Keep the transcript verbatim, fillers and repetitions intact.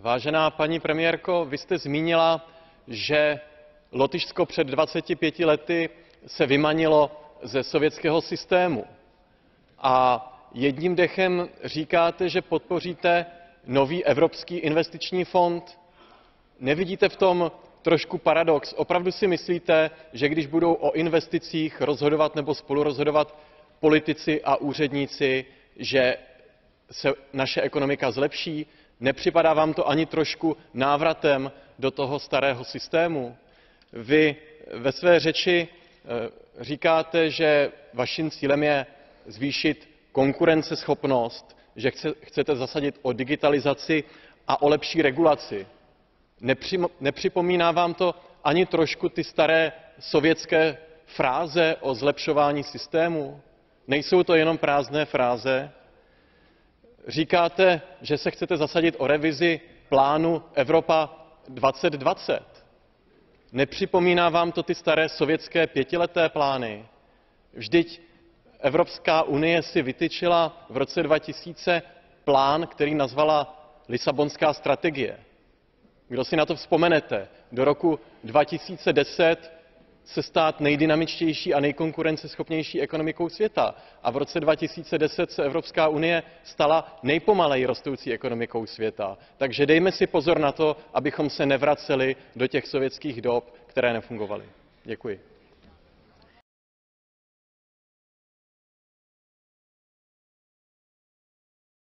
Vážená paní premiérko, vy jste zmínila, že Lotyšsko před dvaceti pěti lety se vymanilo ze sovětského systému. A jedním dechem říkáte, že podpoříte nový Evropský investiční fond. Nevidíte v tom trošku paradox? Opravdu si myslíte, že když budou o investicích rozhodovat nebo spolurozhodovat politici a úředníci, že se naše ekonomika zlepší? Nepřipadá vám to ani trošku návratem do toho starého systému? Vy ve své řeči říkáte, že vaším cílem je zvýšit konkurenceschopnost, že chcete zasadit o digitalizaci a o lepší regulaci. Nepřipomíná vám to ani trošku ty staré sovětské fráze o zlepšování systému? Nejsou to jenom prázdné fráze? Říkáte, že se chcete zasadit o revizi plánu Evropa dva tisíce dvacet. Nepřipomíná vám to ty staré sovětské pětileté plány? Vždyť Evropská unie si vytyčila v roce dva tisíce plán, který nazvala Lisabonská strategie. Kdo si na to vzpomenete? Do roku dva tisíce deset se stát nejdynamičtější a nejkonkurenceschopnější ekonomikou světa. A v roce dva tisíce deset se Evropská unie stala nejpomaleji rostoucí ekonomikou světa. Takže dejme si pozor na to, abychom se nevraceli do těch sovětských dob, které nefungovaly. Děkuji.